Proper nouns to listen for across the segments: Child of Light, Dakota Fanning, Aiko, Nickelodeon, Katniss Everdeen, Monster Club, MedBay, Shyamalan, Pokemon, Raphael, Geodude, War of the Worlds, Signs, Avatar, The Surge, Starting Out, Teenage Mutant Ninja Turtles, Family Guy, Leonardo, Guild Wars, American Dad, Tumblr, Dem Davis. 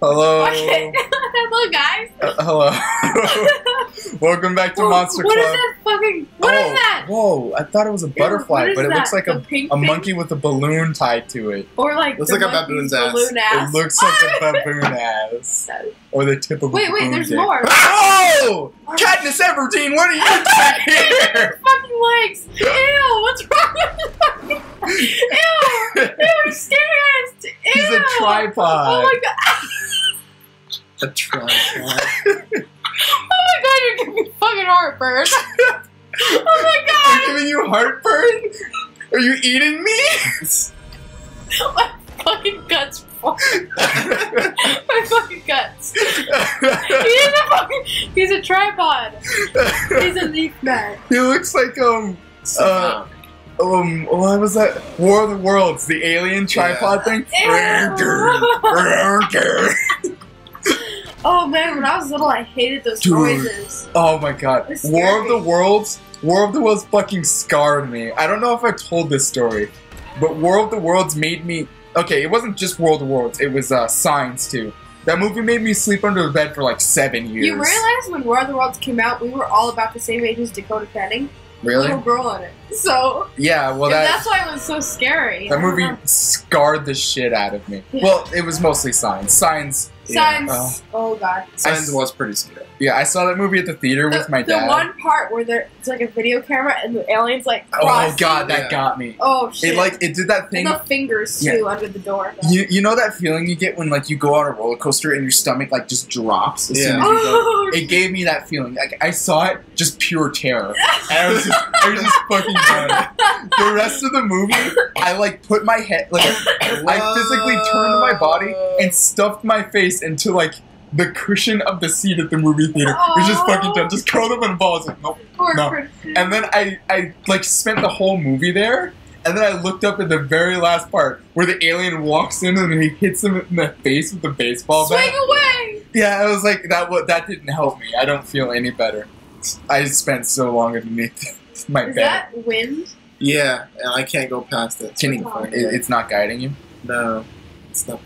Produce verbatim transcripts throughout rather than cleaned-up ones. Hello. Okay. Hello, guys. Uh, hello. Welcome back to whoa, Monster what Club. What is that fucking? What oh, is that? Whoa! I thought it was a butterfly, it, but it that? looks like a, a, a monkey with a balloon tied to it. Or like it looks like a baboon's ass. ass. It looks like a baboon ass. Or the tip of. Wait, wait. There's dick. more. Oh! Katniss Everdeen, what are you doing here? Fucking legs. Ew! What's wrong with fucking? Ew! Ew! I'm scared. Ew! He's a tripod. Oh my god. A tripod. Oh my god, you're giving me fucking heartburn. Oh my god. I'm giving you heartburn? Are you eating me? My fucking guts. My fucking guts. He's a fucking. He's a tripod. He's a leaf man. He looks like, um. Uh, Um, what was that? War of the Worlds, the alien tripod yeah. thing? Oh man, when I was little, I hated those Dude. noises. Oh my god. War of the Worlds, War of the Worlds fucking scarred me. I don't know if I told this story, but War of the Worlds made me... Okay, it wasn't just War of the Worlds, it was uh, Signs too. That movie made me sleep under the bed for like seven years. You realize when War of the Worlds came out, we were all about the same age as Dakota Fanning? Really? Little girl in it. So yeah, well that, that's why it was so scary. That movie scarred the shit out of me. Yeah. Well, it was mostly Signs. Signs. Signs. Yeah. Oh. oh god. Signs was pretty scary. Yeah, I saw that movie at the theater the, with my the dad. The one part where there it's like a video camera and the aliens like crossing. Oh god, that yeah. got me. Oh shit. It like it did that thing. And the fingers too yeah. under the door. Though. You you know that feeling you get when like you go on a roller coaster and your stomach like just drops as yeah. soon as you go. It gave me that feeling. Like I saw it, just pure terror. And I was just I was just fucking done. The rest of the movie, I like put my head like I physically turned my body and stuffed my face into like the cushion of the seat at the movie theater. Aww. It was just fucking done. Just curled up in a ball. I was like, nope, Poor no. Person. And then I, I like spent the whole movie there. And then I looked up at the very last part where the alien walks in and he hits him in the face with the baseball Swing bat. Swing away! Yeah, I was like, that that didn't help me. I don't feel any better. I spent so long underneath my bed. Is that wind? Yeah, and I can't go past it. Can you, it it's not guiding you? No. It's not.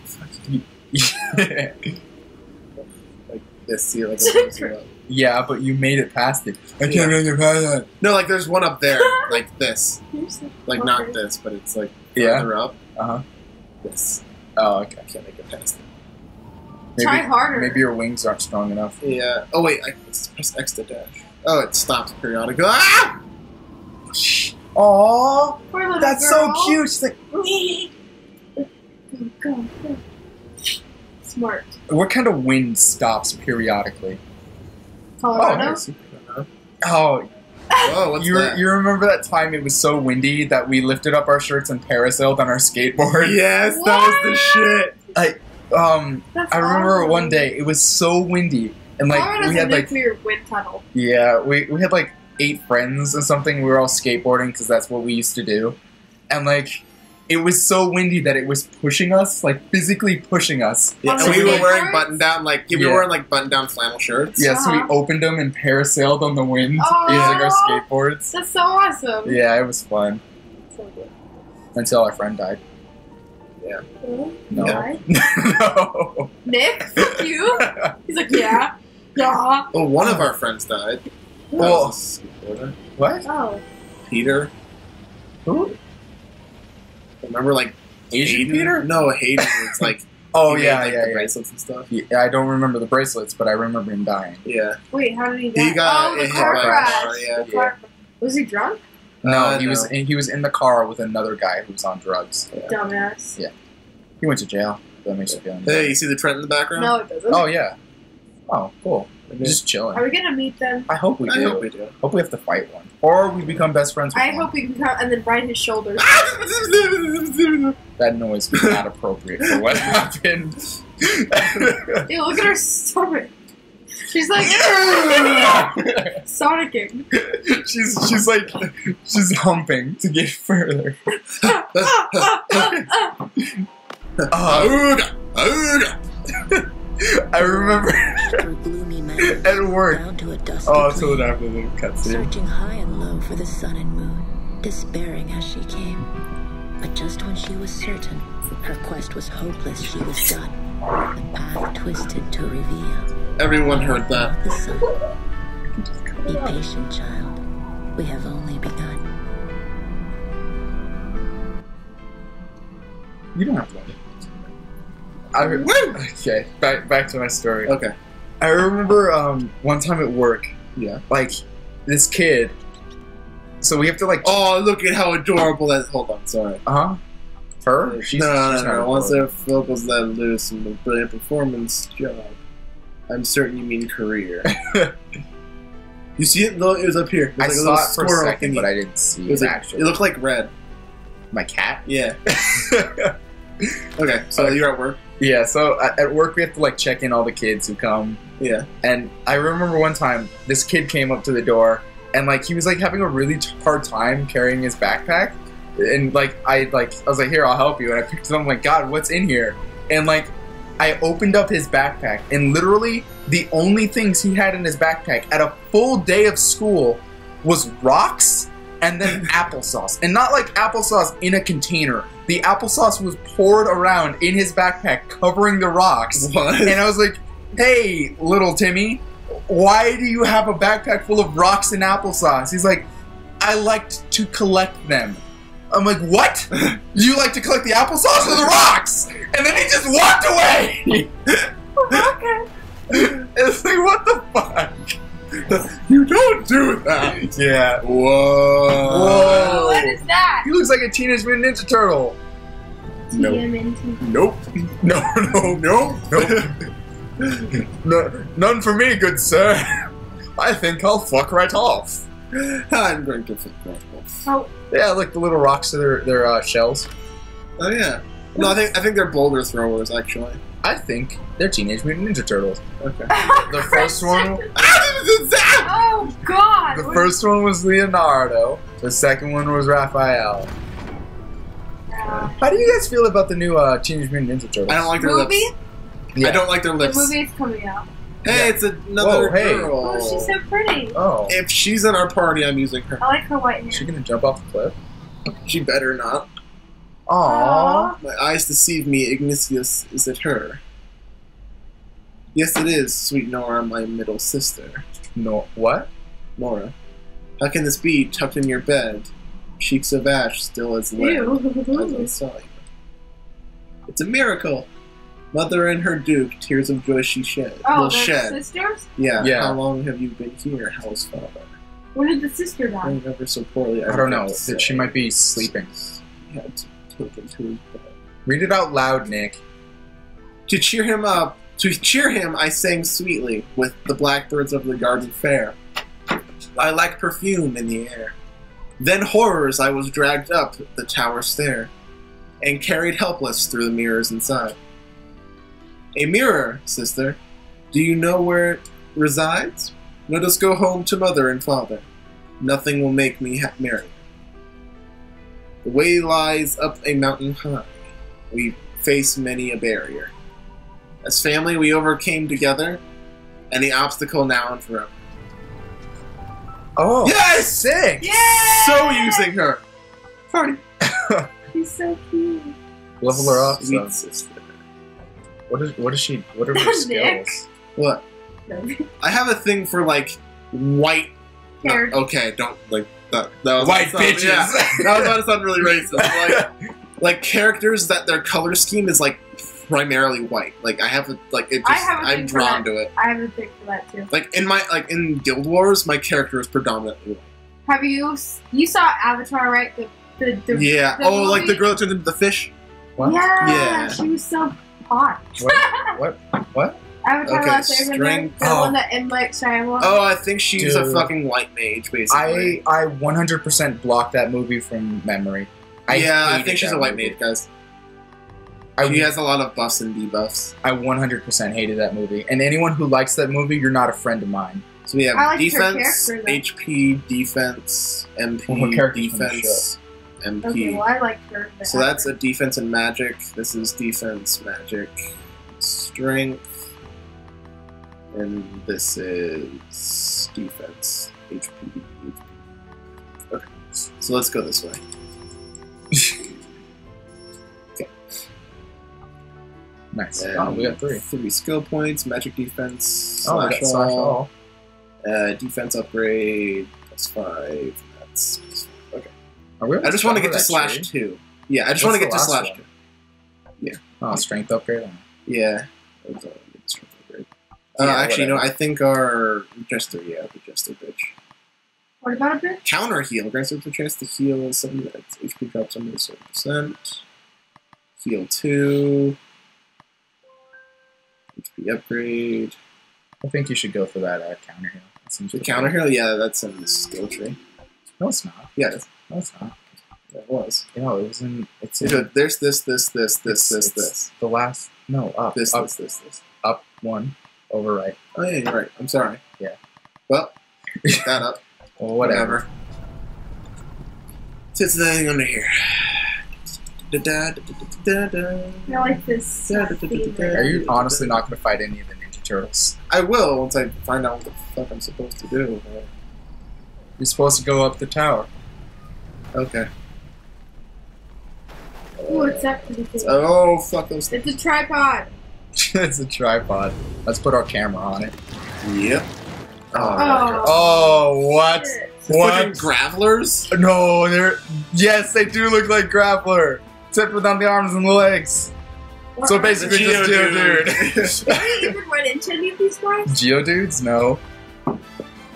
Yeah. Like this see like a yeah, but you made it past it. I can't really yeah. past it. No, like there's one up there, like this. Like not this, but it's like further yeah. up. Uh-huh. This. Oh okay. I can't make it past it. Maybe, Try harder. Maybe your wings aren't strong enough. Yeah. Oh wait, I press X to dash. Oh, it stops periodically. Ah! Aww, that's girl. so cute. She's like, oh, God. Smart. What kind of wind stops periodically? Colorado. Oh, oh. Whoa, what's you, that? you remember that time it was so windy that we lifted up our shirts and parasailed on our skateboard? Yes, what? That was the shit. I, um, That's I remember awesome. one day it was so windy and like Colorado's we had a nuclear like wind tunnel. Yeah, we we had like eight friends or something. We were all skateboarding because that's what we used to do, and like. It was so windy that it was pushing us, like physically pushing us. Yeah, and we were wearing button-down, like yeah, we were wearing like button-down flannel shirts. Yeah, uh-huh. so we opened them and parasailed on the wind oh, using our skateboards. That's so awesome. Yeah, it was fun. So good. Until our friend died. Yeah. Oh, no. Died? No. Nick, fuck you. He's like, yeah, yeah. Well, one of our friends died. Well, skateboarder. What? Oh. Peter. Who? Remember, like Asian Hayden? Peter? No, Hayden. It's like oh yeah, made, like, yeah, the yeah. bracelets and stuff. Yeah, I don't remember the bracelets, but I remember him dying. Yeah. Wait, how did he die? He got oh, the car crash. Yeah. Yeah. Was he drunk? No, uh, he no. was. He was in the car with another guy who was on drugs. Yeah. Dumbass. Yeah. He went to jail. That makes you feel. Hey, you see the Trent in the background? No, it doesn't. Oh yeah. Oh, cool. Just chilling. Are we gonna meet them? I hope we do. I hope we do. Hope we have to fight one, or we become best friends. With I one. hope we become, and then Brian his shoulders. That noise was not appropriate for what happened. Dude, look at her stomach. She's like sonicking. She's she's like she's humping to get further. Auga, auga. I remember at work. Oh, until it after the cutscene. Searching high and low for the sun and moon, despairing as she came. But just when she was certain her quest was hopeless, she was done. The path twisted to reveal. Everyone heard that. The sun. Be patient, child. We have only begun. You don't have to. I okay. Back back to my story. Okay. I remember um one time at work. Yeah. Like this kid. So we have to like. Oh, look at how adorable that. Hold on, sorry. Uh huh. Her? She's, no, no, she's no, no. Once the Philip was let loose in the brilliant performance job, I'm certain you mean career. You see it? No, it was up here. Was I like saw it for a second, thingy. But I didn't see it. Was it like, actually, it looked like red. My cat? Yeah. Okay, so okay. You're at work. Yeah, so at work we have to like check in all the kids who come. Yeah. And I remember one time this kid came up to the door. And like he was like having a really hard time carrying his backpack, and like I like I was like, here, I'll help you, and I picked it up. I'm like, God, what's in here? And like I opened up his backpack, and literally the only things he had in his backpack at a full day of school was rocks and then applesauce, and not like applesauce in a container. The applesauce was poured around in his backpack, covering the rocks. What? And I was like, hey, little Timmy. Why do you have a backpack full of rocks and applesauce? He's like, I liked to collect them. I'm like, what? You like to collect the applesauce or the rocks? And then he just walked away! It's like, what the fuck? You don't do that! Yeah. Whoa. Whoa. What is that? He looks like a Teenage Mutant Ninja Turtle. Nope. Nope. No, no, no, no. No, none for me, good sir. I think I'll fuck right off. I'm going to fuck right off. Oh. Yeah, like the little rocks to their their uh, shells. Oh yeah. No, I think I think they're boulder throwers actually. I think they're Teenage Mutant Ninja Turtles. Okay. The first one. Oh God. The first one was Leonardo. The second one was Raphael. Uh, How do you guys feel about the new uh, Teenage Mutant Ninja Turtles? I don't like their movie? Lips. Yeah. I don't like their lips. The movie's coming out. Hey, yeah. It's another Whoa, hey. girl. Oh, she's so pretty. Oh. If she's at our party, I'm using her. I like her white hair. Is she gonna jump off the cliff? She better not. Aww. Aww. My eyes deceive me. Ignatius, is it her? Yes, it is, sweet Nora, my middle sister. No, what? Nora. How can this be, tucked in your bed? Cheeks of ash, still as lead. As I saw you. It's a miracle. Mother and her Duke, tears of joy she shed. Oh, shed. Sisters? Yeah. yeah. How long have you been here, Hal's father? When did the sister die? I remember so poorly. I, I don't know. That she might be sleeping. He had to take him to his bed. Read it out loud, Nick. To cheer him up, to cheer him, I sang sweetly with the blackbirds of the garden fair. I lacked perfume in the air. Then horrors, I was dragged up the tower stair, and carried helpless through the mirrors inside. A mirror, sister. Do you know where it resides? Let us go home to mother and father. Nothing will make me merry. The way lies up a mountain high. We face many a barrier. As family, we overcame together, any obstacle now and forever. Oh. Yes! Sick! Yes! So using her. Party. She's so cute. Level her up, sweet sister. What is what is she? What are her skills? What? I have a thing for like white. No, okay, don't like that. that was white sound, bitches. Yeah, that was about to sound really racist. Like, like characters that their color scheme is like primarily white. Like I have a, like it. Just, I have a I'm drawn to it. I have a thing for that too. Like in my like in Guild Wars, my character is predominantly white. Have you you saw Avatar, right? The the, the yeah. The oh, movie? Like the girl turned into the fish. What? Yeah, yeah. She was so. Hot. What? What? What? Avatar okay, Last Airbender, the oh. one that in like Shyamalan. Oh, I think she's Dude. a fucking white mage, basically. I I one hundred percent blocked that movie from memory. I yeah, I think she's a white movie. mage, guys. I, she has a lot of buffs and debuffs. I one hundred percent hated that movie, and anyone who likes that movie, you're not a friend of mine. So we have like defense, H P, defense, M P, well, defense. M P. Okay, well, I like her. So that's a defense and magic. This is defense, magic, strength, and this is defense, H P. Okay, so let's go this way. Nice. And oh, we got three. Three skill points, magic defense, oh, slash all. Uh, defense upgrade, plus five. And that's plus five. Okay. Are we I just want to get to slash tree? two. Yeah, I just want to get to slash one? two. Yeah. Oh, strength upgrade? Yeah. That was a strength upgrade. Uh, yeah, actually, whatever. No, I think our Jester, yeah, the Jester bitch. What about a bitch? Counter heal. Grants with the chance to heal seven minutes. H P drops under seven percent. Heal two. H P upgrade. I think you should go for that uh, counter heal. That seems the counter heal? Yeah, that's in the skill tree. No, it's not. Yeah, it's, no, it's not. Yeah, it was. No, it was in. It's in so there's this, this, this, this, this, this. The last. No, up. This, up, this, this, this. Up one, over right. Oh, yeah, you're right. I'm sorry. Yeah. Well, pick that up. Well, whatever. Sits the thing under here. I like this. Are you honestly not going to fight any of the Ninja Turtles? I will once I find out what the fuck I'm supposed to do. You're supposed to go up the tower. Okay. Oh, it's that pretty cool. Oh, fuck those things. It's a tripod. It's a tripod. Let's put our camera on it. Yep. Oh, oh, oh what? What? Like grapplers? No, they're. Yes, they do look like grappler. Except without the arms and the legs. What so basically, just Geodude. Did we even run into any of these guys? Geodudes? No.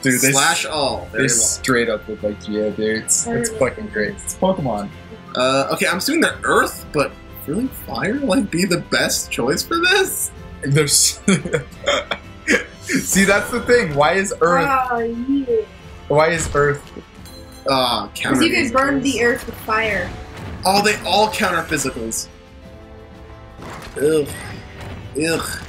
Dude, they slash all. They straight up look like Geodudes. It's fucking great. It's Pokemon. Uh, okay, I'm assuming they're Earth, but really fire like be the best choice for this? There's. See, that's the thing. Why is Earth? Oh, yeah. Why is Earth? Ah, uh, counter. Because you can burn the Earth with fire. Oh, they all counter physicals. Ugh, ugh.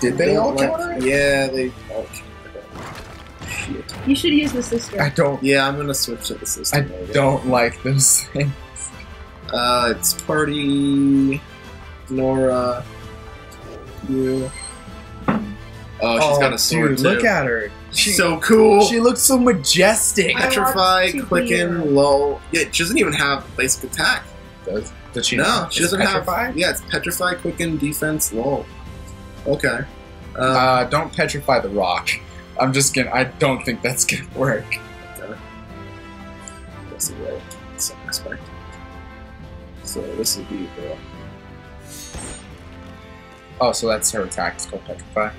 Did they, they all like, counter? Yeah, they all counter. Shit. You should use the sister. I don't. Yeah, I'm gonna switch to the sister. I later. don't like those things. Uh, it's Party, Nora, you. Oh, she's oh, got a sword, dude, too. Look at her. She's so cool. She looks so majestic. Petrify, Quicken, Lull. Yeah, she doesn't even have basic attack. Does, does she? No, she doesn't petrify? have. Yeah, it's Petrify, Quicken, Defense, Lull. Okay. Uh, uh, don't Petrify the Rock. I'm just gonna. I don't think that's gonna work. Okay. That's right. In some respect. So this would be the. Oh, so that's her attack. It's called Petrify.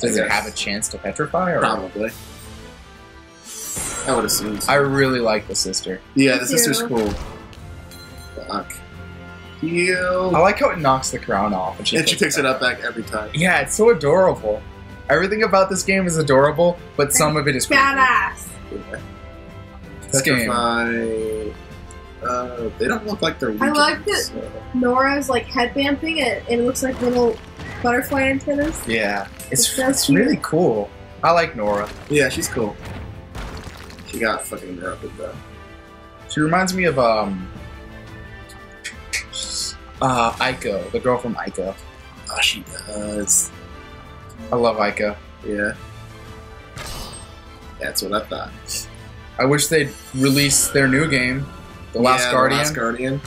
Does it have a chance to petrify? Or Probably. I would assume so. I really like the sister. Yeah, the yeah. sister's cool. Fuck. Heal. I like how it knocks the crown off. And she, and picks, she picks it up back every time. Yeah, it's so adorable. Everything about this game is adorable, but some of it is pretty badass. Cool. Yeah. This petrify. Game. Uh, they don't look like they're weak. I like that so. Nora's like headband thing, and it, it looks like little butterfly antennas. Yeah. It's, it's really cool. I like Nora. Yeah, she's cool. She got fucking interrupted though. She reminds me of um, uh, Aiko, the girl from Aiko. Oh, she does. I love Aiko. Yeah. That's what I thought. I wish they'd release their new game, The Last yeah, Guardian. The Last Guardian.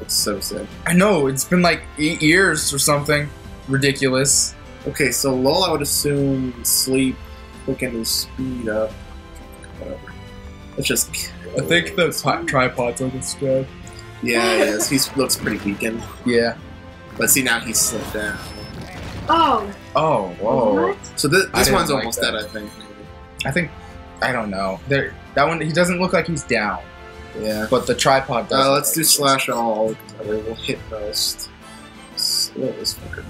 It's so sick. I know. It's been like eight years or something ridiculous. Okay, so Lol, I would assume sleep, quicken his speed up, whatever. Let's just kill. I think those tripods on this guy. Yeah, he is. He looks pretty weakened. Yeah. But see, now he's slowed down. Oh. Oh, whoa. What? So this, this one's like almost that. dead, I think. Maybe. I think, I don't know. There, that one, he doesn't look like he's down. Yeah. But the tripod does. Uh, let's do like slash this. all. We'll hit most. Slow as fucker.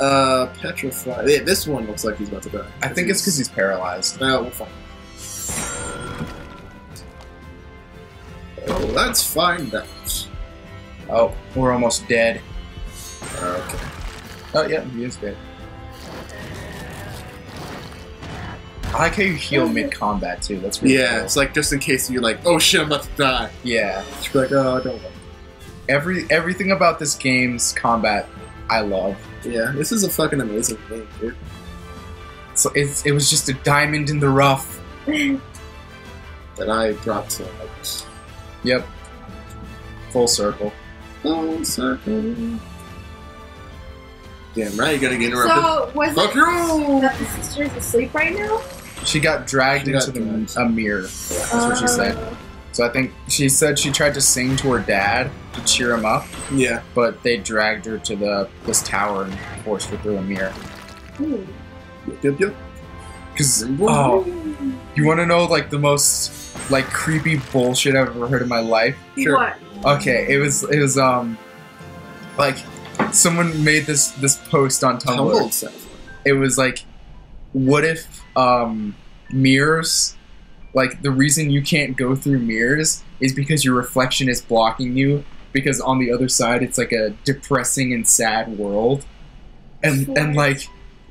Uh, petrified. Yeah, this one looks like he's about to die. I think it's because he's paralyzed. No, we'll find out. Oh, let's find out. Oh, we're almost dead. Okay. Oh, yeah, he is dead. I like how you heal mid-combat, too. That's really Yeah, cool. It's like just in case you're like, oh shit, I'm about to die. Yeah. It's like, oh, I don't know. Every, everything about this game's combat, I love. Yeah, this is a fucking amazing game, dude. So it's, it was just a diamond in the rough. That I dropped so much. Yep. Full circle. Full circle. Damn right, you gotta get interrupted. So, was Fuck it you. that the sister's asleep right now? She got dragged she into got the, a mirror. That's uh, what she said. So I think she said she tried to sing to her dad to cheer him up. Yeah. But they dragged her to the this tower and forced her through a mirror. Ooh. Yep, yep. Cause, oh, you want to know like the most like creepy bullshit I've ever heard in my life? Sure. What? Okay, it was it was um like someone made this this post on Tumblr. It was like, what if um mirrors, like the reason you can't go through mirrors is because your reflection is blocking you, because on the other side it's like a depressing and sad world. And what? And like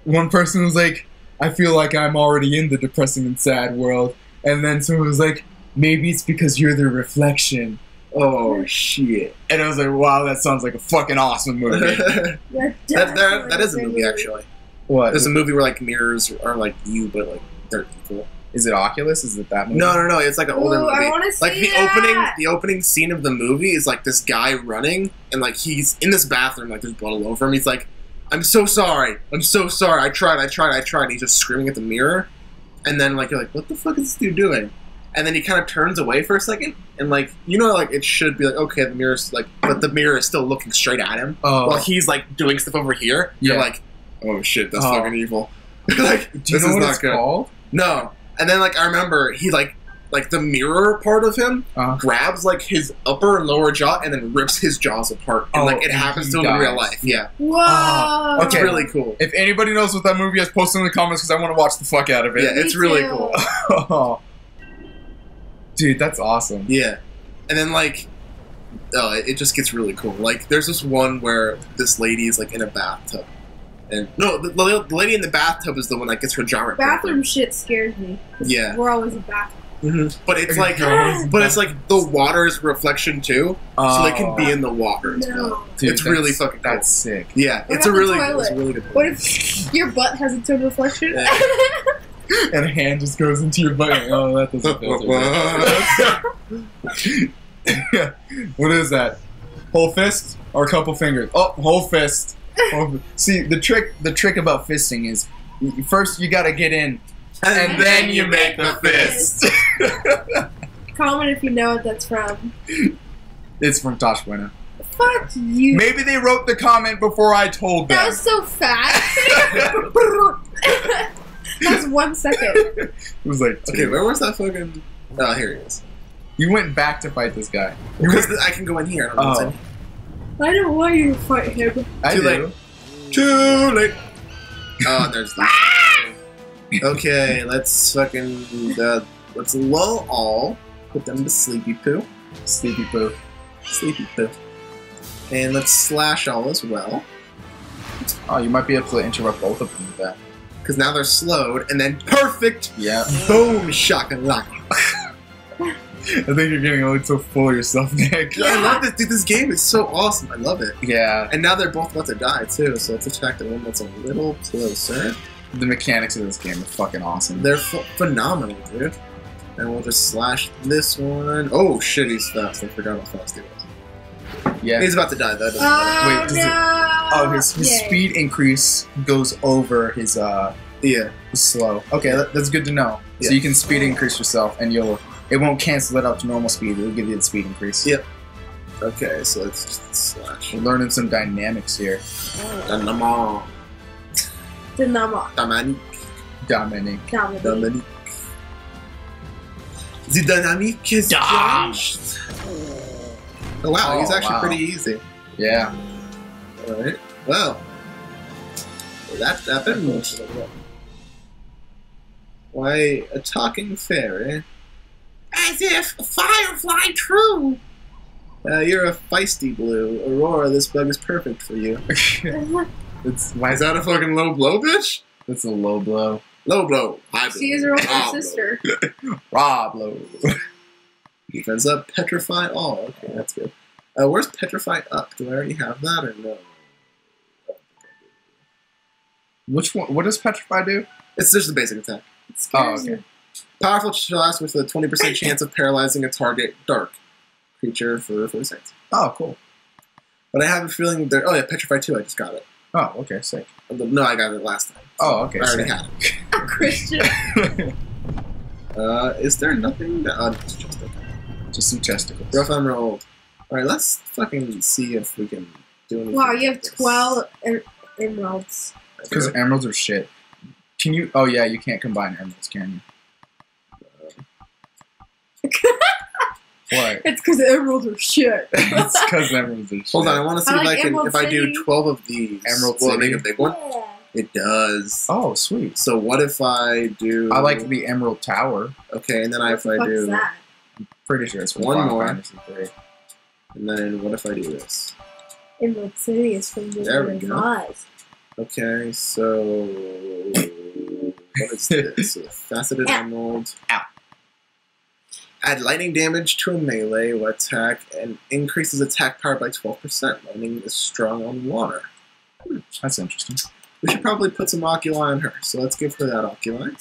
one person was like, I feel like I'm already in the depressing and sad world. And then someone was like, maybe it's because you're the reflection. Oh, shit. And I was like, wow, that sounds like a fucking awesome movie. that, that, that is a movie, actually. What? There's a movie where, like, mirrors are like you, but, like, they're evil. Is it Oculus? Is it that movie? No, no, no. It's like an older Ooh, movie. I wanna see like the that. opening, the opening scene of the movie is like this guy running, and like he's in this bathroom, like there's blood all over him. He's like, "I'm so sorry. I'm so sorry. I tried. I tried. I tried." And he's just screaming at the mirror, and then like you're like, "What the fuck is this dude doing?" And then he kind of turns away for a second, and like you know, like it should be like, okay, the mirror's like, but the mirror is still looking straight at him oh. while he's like doing stuff over here. Yeah. You're like, "Oh shit, that's oh. fucking evil." Like, do you this know is what not it's good. Called? No. And then, like, I remember he, like, like the mirror part of him uh-huh. grabs, like, his upper and lower jaw and then rips his jaws apart. And, oh, like, it happens to him dies. in real life. Yeah. Wow. Uh, okay. It's really cool. If anybody knows what that movie is, post it in the comments because I want to watch the fuck out of it. Yeah, it's Me really too. cool. oh. Dude, that's awesome. Yeah. And then, like, oh, it just gets really cool. Like, there's this one where this lady is, like, in a bathtub. And, no, the, the lady in the bathtub is the one that gets her genre. Bathroom paper. shit scares me. Yeah, we're always in bathroom. Mm-hmm. But it's like, but it's like the water's reflection too, oh. so they can be in the water. No. Well. Dude, it's really fucking. Cool. That's sick. Yeah, what it's a really, cool, it's a really good. Point. What if your butt has its own reflection? Yeah. And a hand just goes into your butt. And, oh, that doesn't feel What is that? Whole fist or a couple fingers? Oh, whole fist. See, the trick the trick about fisting is first you gotta get in and, and then you make the fist. Comment if you know what that's from. It's from Tosh Buena. Fuck you. Maybe they wrote the comment before I told them. That was so fast. That was one second. It was like, okay, where was that fucking... Oh, here he is. You went back to fight this guy. Because I can go in here. Oh. I don't want you to fight him. I Too do. late. Too late. Oh, there's that. Okay, let's fucking... Uh, let's lull all. Put them to sleepy poo. Sleepy poo. Sleepy poo. And let's slash all as well. Oh, you might be able to interrupt both of them with that. Because now they're slowed, and then perfect! Yeah. Boom, shakalaka. I think you're getting a little so full of yourself, Nick. Yeah, I love this, dude. This game is so awesome. I love it. Yeah. And now they're both about to die, too, so let's attack the one that's a little closer. The mechanics of this game are fucking awesome. They're ph phenomenal, dude. And we'll just slash this one. Oh, shit, he's fast. I forgot how fast he was. Yeah. He's about to die, though. Oh, Wait, does no! It, oh, his, his speed increase goes over his, uh... Yeah. His slow. Okay, that, that's good to know. Yeah. So you can speed increase yourself, and you'll... It won't cancel it up to normal speed. It'll give you the speed increase. Yep. Okay, so let's just slash. We're learning some dynamics here. Dynamo. Dynamo. Dominic. Dominic. Dominic. Dominic. The dynamic is changed. Oh, wow. He's oh, actually wow. pretty easy. Yeah. All right. Well, that happened. Why, a talking fairy? As if a firefly true. Uh, you're a feisty blue. Aurora, this bug is perfect for you. It's, why is that a fucking low blow, bitch? That's a low blow. Low blow. High blow. She is her older sister. Raw blow. Defense up. Petrify all. Okay, that's good. Uh, where's Petrify up? Do I already have that or no? Which one? What does Petrify do? It's just the basic attack. It oh, okay. You. Powerful shots with a twenty percent chance of paralyzing a target dark creature for forty seconds. Oh, cool. But I have a feeling they're... Oh, yeah, Petrify two. I just got it. Oh, okay, sick. No, I got it last time. So oh, okay. I already sick. had it. I'm Christian. uh, is there nothing that... Uh, just, just, just some testicles. Rough emerald. Alright, let's fucking see if we can do anything. Wow, you have twelve em emeralds. Because emeralds are shit. Can you... Oh, yeah, you can't combine emeralds, can you? Uh, What? It's because emeralds are shit. It's because emeralds are shit. Hold on, I want to see I if like I can. Emerald if City. I do twelve of these, emeralds will it make a big one? Yeah. It does. Oh, sweet. So what if I do? I like the Emerald Tower. Okay, and then what if the I do? That? I'm pretty sure it's one more. And then what if I do this? Emerald City is from the there we go. Eyes. Okay, so what is this? Faceted Ow. Emerald. Ow. Add lightning damage to a melee attack and increases attack power by twelve percent. Lightning is strong on water. Hmm, that's interesting. We should probably put some oculi on her, so let's give her that oculi.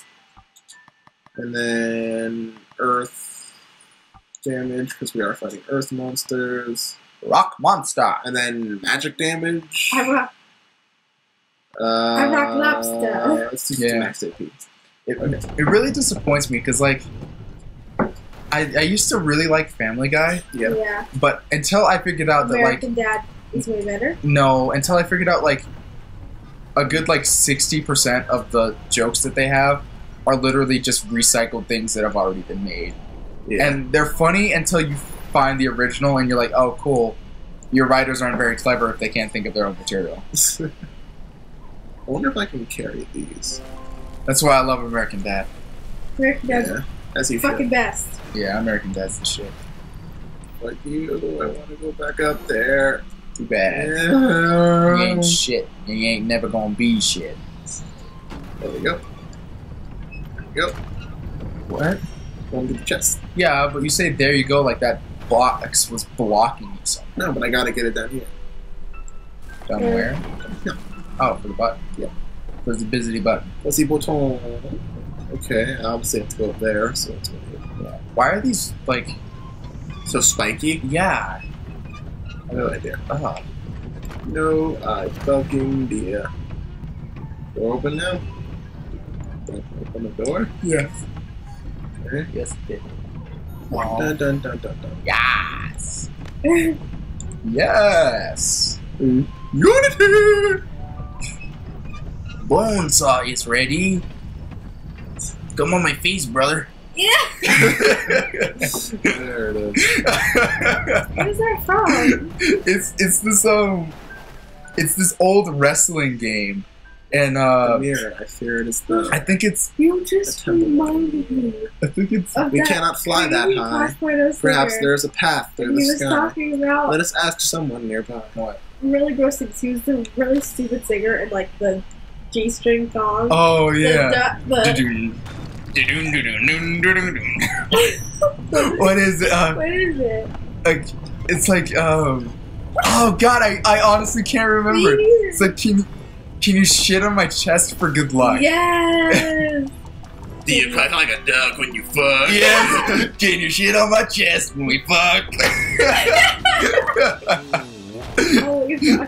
And then earth damage, because we are fighting earth monsters. Rock monster! And then magic damage. I rock, uh, I rock lobster. Let's do yeah. max A P. It, okay. It really disappoints me, because, like, I, I used to really like Family Guy. Yeah. yeah. But until I figured out that American like American Dad is way better. No, until I figured out like a good like sixty percent of the jokes that they have are literally just recycled things that have already been made. Yeah. And they're funny until you find the original and you're like, oh cool, your writers aren't very clever if they can't think of their own material. I wonder if I can carry these. That's why I love American Dad. American Dad. Yeah. As he fucking should. Best. Yeah, American Dad's the shit. Like you, I want to go back up there. Too bad. Yeah. You ain't shit. You ain't never gonna be shit. There we go. There we go. What? Going to the chest. Yeah, but you say there you go like that box was blocking you something. No, but I gotta get it down here. Down yeah. where? No. Oh, for the button. Yeah. For the busy button. Let's see button. Okay, obviously I have to go up there, so it's over here. Why are these, like... So spiky? Yeah. I have no idea. Uh-huh. No, I fucking idea. Door open now? Open the door? Yes. Okay. Yes, it did. Wow. Dun, dun, dun, dun, dun. Yes! Yes! Mm. Unity! Bonesaw is ready. Come on my face, brother. Yeah. There it is. Where's that from? It's it's this um, it's this old wrestling game, and uh. Amir, I fear it is the. I think it's. You just reminded me. I think it's. We cannot fly that high. Perhaps there is a path through the sky. He was talking about. Let us ask someone nearby. What? Really gross things. He was the really stupid singer and like the G-string song. Oh yeah. The. What is it? Uh, what is it? Like, it's like, um, oh god, I, I honestly can't remember. It's like, can, can you shit on my chest for good luck? Yes! Do you fuck like a duck when you fuck? Yes! Can you shit on my chest when we fuck? Oh, yeah.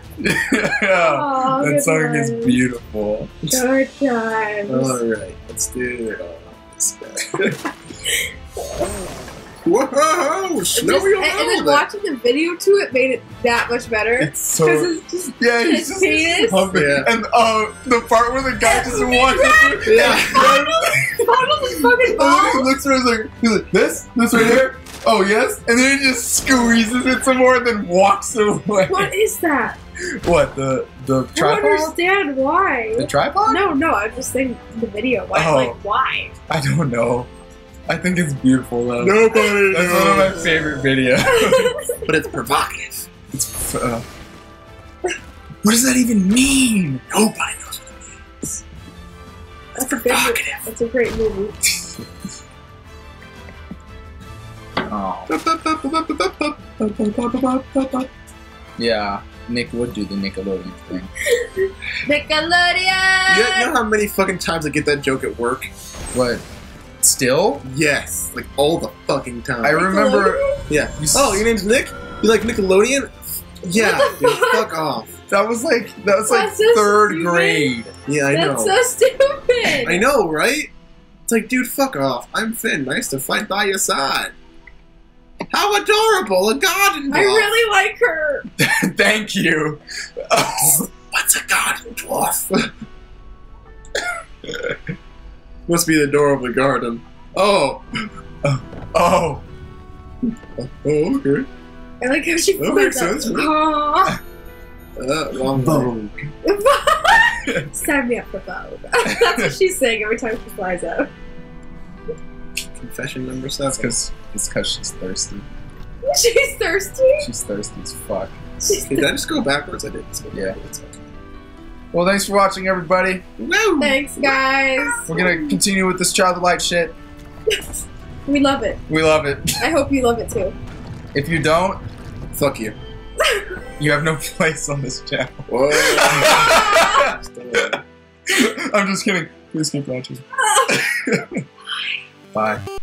Oh, that song is beautiful. Dark times. Alright, let's do it all. Whoa! Snowy on. And then watching the video to it made it that much better. It's so. It's just, yeah, he's just pumping. Yeah. And uh, the part where the guy and just walks through. Yeah. Fucking fucking ball. He looks around, he's like, he's like, this? This right here? Oh, yes? And then he just squeezes it some more and then walks away. What is that? What, the, the tripod? I don't understand why. The tripod? No, no, I'm just saying the video. Why? Oh, like, why? I don't know. I think it's beautiful, though. Nobody That's knows. One of my favorite videos. But it's provocative. It's, uh... What does that even mean? Nobody knows what it means. That's provocative. That's a great movie. Oh. Yeah, Nick would do the Nickelodeon thing. Nickelodeon! You, you know how many fucking times I get that joke at work? What? Still? Yes, like all the fucking time. I remember. Yeah. You oh, your name's Nick? You like Nickelodeon? Yeah, dude, fuck off. That was like that was That's like so third stupid. grade. Yeah, I That's know. That's so stupid. I know, right? It's like, dude, fuck off. I'm Finn. Nice to fight by your side. How adorable! A god and dwarf. I really like her. Thank you. Oh, what's a god and dwarf? Must be the door of the garden. Oh, oh, oh. oh okay. I like how she. That makes sense. Aww. Uh, long Vogue. Sign me up for Vogue. That's what she's saying every time she flies out. Confession number seven. It's because she's thirsty. She's thirsty? She's thirsty as fuck. She's did th I just go backwards? I did. So yeah. Well, thanks for watching, everybody. No. Thanks, guys. We're going to continue with this Child of Light shit. We love it. We love it. I hope you love it, too. If you don't, fuck you. You have no place on this channel. Whoa. I'm just kidding. Please keep watching. Bye.